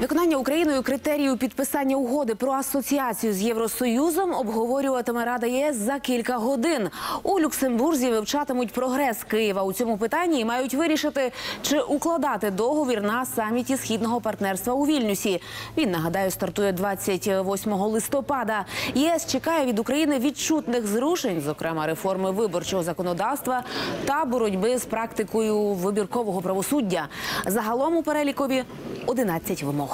Виконання Україною критерію підписання угоди про асоціацію з Євросоюзом обговорюватиме Рада ЄС за кілька годин. У Люксембурзі вивчатимуть прогрес Києва у цьому питанні і мають вирішити, чи укладати договір на саміті Східного партнерства у Вільнюсі. Він, нагадаю, стартує 28 листопада. ЄС чекає від України відчутних зрушень, зокрема реформи виборчого законодавства та боротьби з практикою вибіркового правосуддя. Загалом у перелікові 11 вимог.